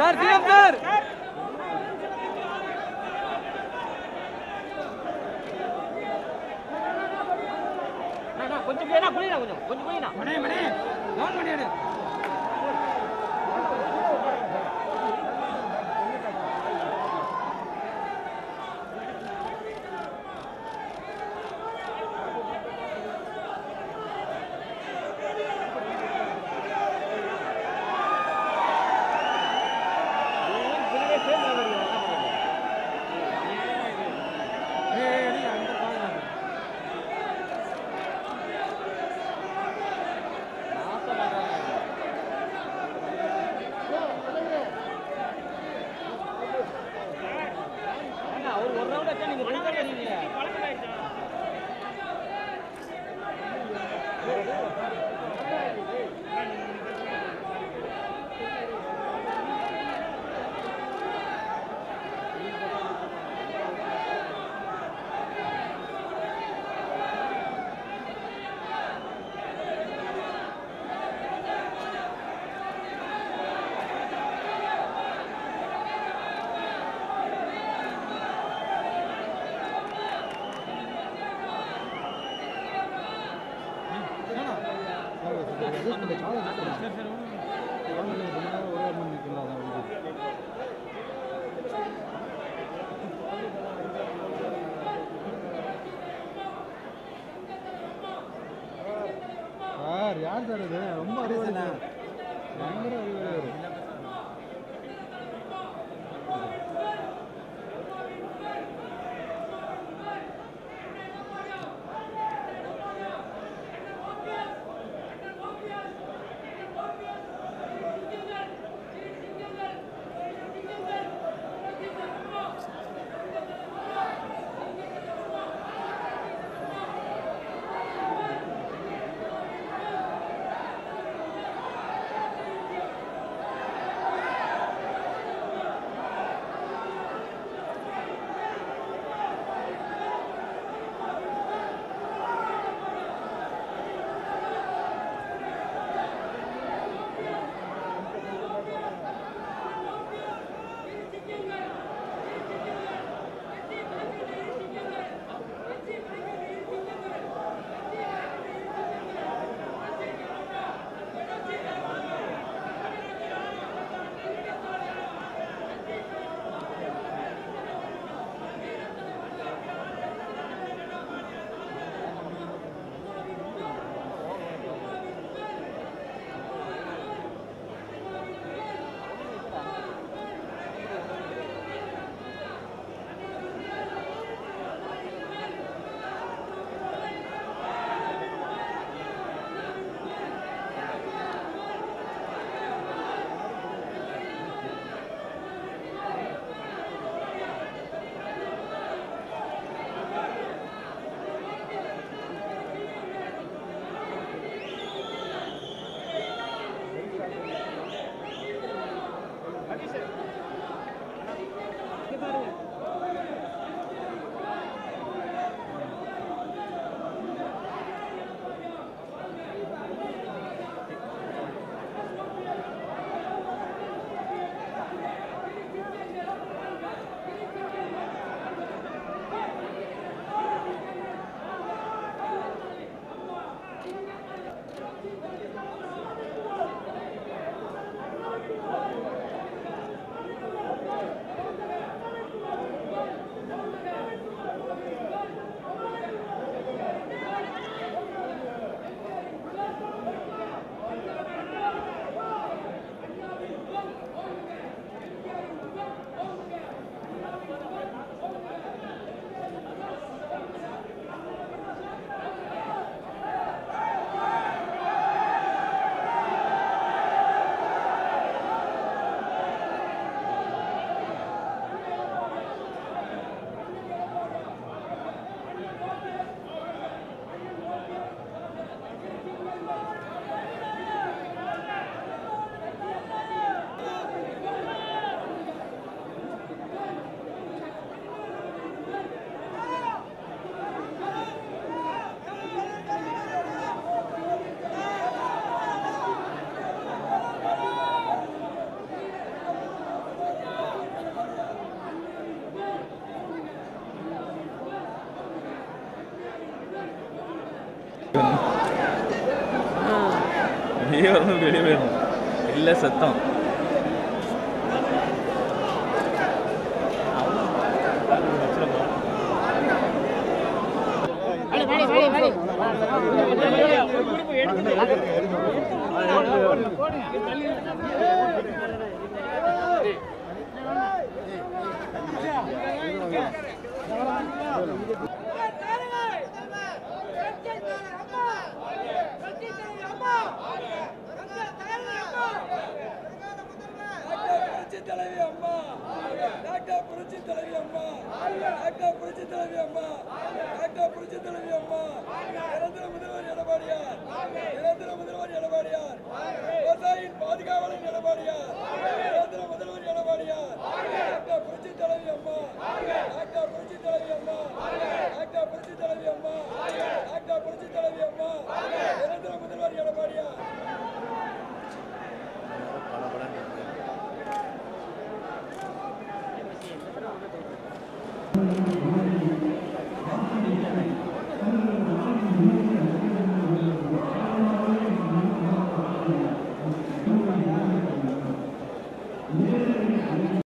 Sertiyaplar. Konjam mane non maniyadu. ഒന്നും വെളി വരുന്നു എല്ലാ സത്തം பாதுகாவலன் எடப்பாடியார்